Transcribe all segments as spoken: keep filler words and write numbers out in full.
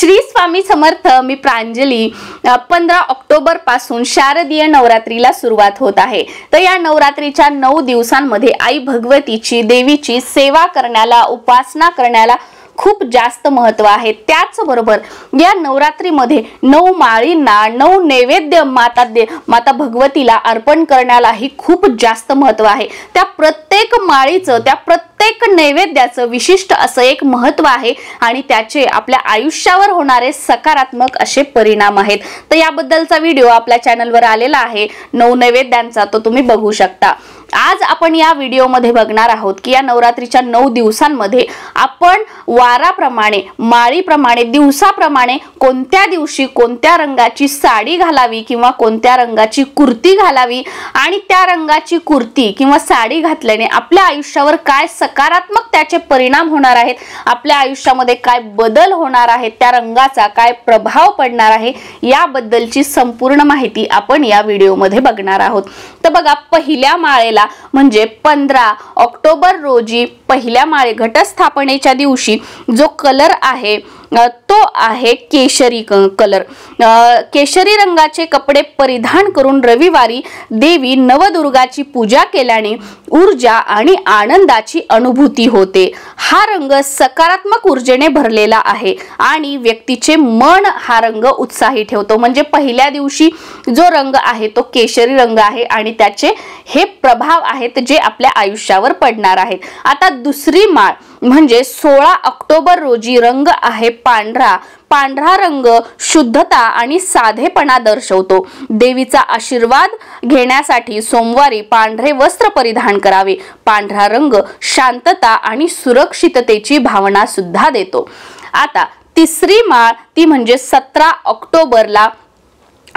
श्री स्वामी समर्थ. मी प्रांजली. पंधरा ऑक्टोबर पासून शारदीय नवरात्रीला सुरुवात होत आहे. तर या नवरात्रीच्या नऊ दिवसांमध्ये आई भगवतीची देवीची सेवा करण्याला उपासना करण्याला खूप जास्त महत्व आहे. त्याचबरोबर या नवरात्रीमध्ये नऊ माळींना नऊ नैवेद्य माता दे माता भगवतीला अर्पण करण्यालाही खूप जास्त महत्व आहे. त्या प्रत्येक माळीचं त्या प्रत्येक नैवेद्याचं विशिष्ट असं एक महत्व आहे आणि त्याचे आपल्या आयुष्यावर होणारे सकारात्मक असे परिणाम आहेत. तर याबद्दलचा व्हिडिओ आपल्या चॅनलवर आलेला आहे नऊ नैवेद्यांचा, तो तुम्ही बघू शकता. आज आपण या व्हिडिओमध्ये बघणार आहोत की या नवरात्रीच्या नऊ दिवसांमध्ये आपण वाराप्रमाणे माळीप्रमाणे दिवसाप्रमाणे कोणत्या दिवशी कोणत्या रंगाची साडी घालावी किंवा कोणत्या रंगाची कुर्ती घालावी आणि त्या रंगाची कुर्ती किंवा साडी घातल्याने आपल्या आयुष्यावर काय सकारात्मक त्याचे परिणाम होणार आहेत, आपल्या आयुष्यामध्ये काय बदल होणार आहेत, त्या रंगाचा काय प्रभाव पडणार आहे, याबद्दलची संपूर्ण माहिती आपण या व्हिडिओमध्ये बघणार आहोत. तर बघा, पहिल्या माळेला म्हणजे पंधरा ऑक्टोबर रोजी पहिल्या माळे घटस्थापनेच्या दिवशी जो कलर आहे तो आहे केशरी कलर. केशरी रंगाचे कपडे परिधान करून रविवारी देवी नवदुर्गाची पूजा केल्याने ऊर्जा आणि आनंदाची अनुभूती होते. हा रंग सकारात्मक ऊर्जेने भरलेला आहे आणि व्यक्तीचे मन हा रंग उत्साही ठेवतो. म्हणजे पहिल्या दिवशी जो रंग आहे तो केशरी रंग आहे आणि त्याचे हे प्रभाव आहेत जे आपल्या आयुष्यावर पडणार आहेत. आता दुसरी माळ म्हणजे सोळा ऑक्टोबर रोजी रंग आहे पांढरा. पांढरा रंग शुद्धता आणि साधेपणा दर्शवतो. देवीचा आशीर्वाद घेण्यासाठी सोमवारी पांढरे वस्त्र परिधान करावे. पांढरा रंग शांतता आणि सुरक्षिततेची भावना सुद्धा देतो. आता तिसरी माळ ती म्हणजे सतरा ऑक्टोबरला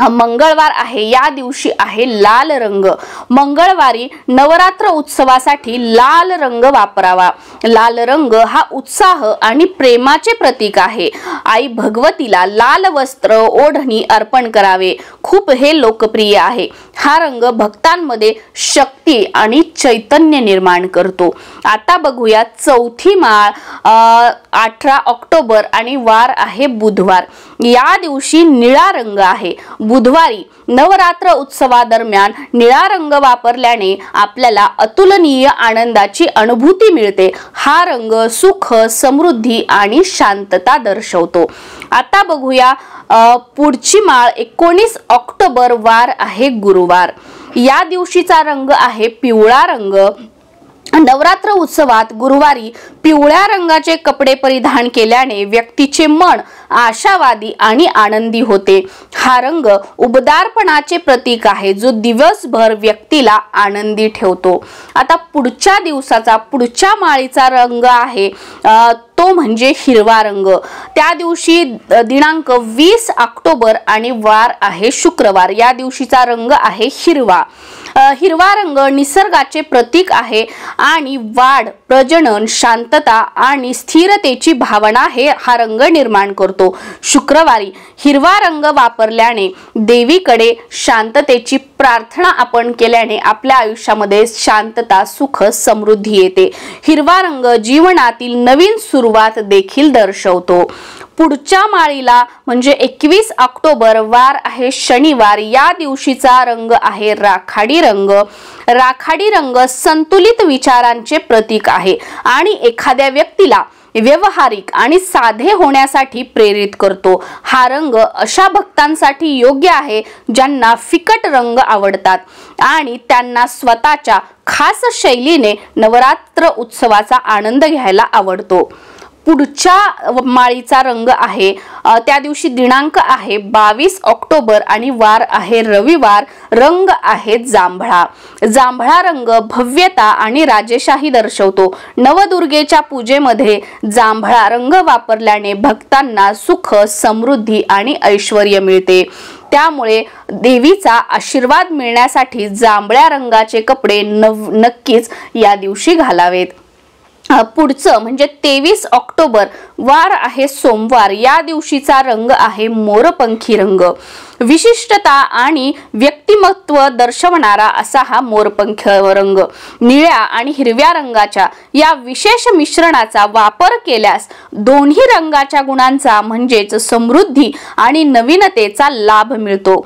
मंगळवार आहे. या दिवशी आहे लाल रंग. मंगळवारी नवरात्र उत्सवासाठी लाल रंग वापरावा. लाल रंग हा उत्साह आणि प्रेमाचे प्रतीक आहे. आई भगवतीला लाल वस्त्र ओढणी अर्पण करावे. खूप हे लोकप्रिय आहे. हा रंग भक्तांमध्ये शक्ती आणि चैतन्य निर्माण करतो. आता बघूया चौथी माळ. अठरा ऑक्टोबर आणि वार आहे बुधवार. या दिवशी निळा रंग आहे. बुधवारी नवरात्र उत्सवादरम्यान निळा रंग वापरल्याने आपल्याला अतुलनीय आनंदाची अनुभूती मिळते. हा रंग सुख समृद्धी आणि शांतता दर्शवतो. आता बघूया पुढची माळ. एकोणीस ऑक्टोबर वार आहे गुरुवार. या दिवशीचा रंग आहे पिवळा रंग. नवरात्र उत्सवात गुरुवारी पिवळ्या रंगाचे कपडे परिधान केल्याने व्यक्तीचे मन आशावादी आणि आनंदी होते. हा रंग उबदारपणाचे प्रतीक आहे जो दिवसभर व्यक्तीला आनंदी ठेवतो. आता पुढच्या दिवसाचा पुढच्या माळीचा रंग आहे तो म्हणजे हिरवा रंग. त्या दिवशी दिनांक वीस ऑक्टोबर आणि वार आहे शुक्रवार. या दिवशीचा रंग आहे हिरवा. हिरवा रंग निसर्गाचे प्रतीक आहे आणि वाढ प्रजनन शांतता आणि स्थिरतेची भावना हे हा रंग निर्माण करतो. शुक्रवारी हिरवा रंग वापरल्याने देवीकडे शांततेची प्रार्थना आपण केल्याने आपल्या आयुष्यामध्ये शांतता सुख समृद्धी येते. हिरवा रंग जीवनातील नवीन सुरुवात देखील दर्शवतो. पुढच्या माळीला म्हणजे एकवीस ऑक्टोबर वार आहे शनिवार. या दिवशीचा रंग आहे राखाडी रंग. राखाडी रंग संतुलित विचारांचे प्रतीक आहे आणि एखाद्या व्यक्तीला व्यवहारिक आणि साधे होण्यासाठी प्रेरित करतो. हा रंग अशा भक्तांसाठी योग्य आहे ज्यांना फिकट रंग आवडतात आणि त्यांना स्वतःच्या खास शैलीने नवरात्र उत्सवाचा आनंद घ्यायला आवडतो. पुढच्या माळीचा रंग आहे त्या दिवशी दिनांक आहे बावीस ऑक्टोबर आणि वार आहे रविवार. रंग आहे जांभळा. जांभळा रंग भव्यता आणि राजेशाही दर्शवतो. नवदुर्गेच्या पूजेमध्ये जांभळा रंग वापरल्याने भक्तांना सुख समृद्धी आणि ऐश्वर्य मिळते. त्यामुळे देवीचा आशीर्वाद मिळण्यासाठी जांभळ्या रंगाचे कपडे नव नक्कीच या दिवशी घालावेत. पुढचं म्हणजे तेवीस ऑक्टोबर वार आहे सोमवार. या दिवशीचा रंग आहे मोरपंखी रंग. विशिष्टता आणि व्यक्तिमत्व दर्शवणारा असा हा मोरपंख रंग निळ्या आणि हिरव्या रंगाच्या या विशेष मिश्रणाचा वापर केल्यास दोन्ही रंगाच्या गुणांचा म्हणजेच समृद्धी आणि नवीनतेचा लाभ मिळतो।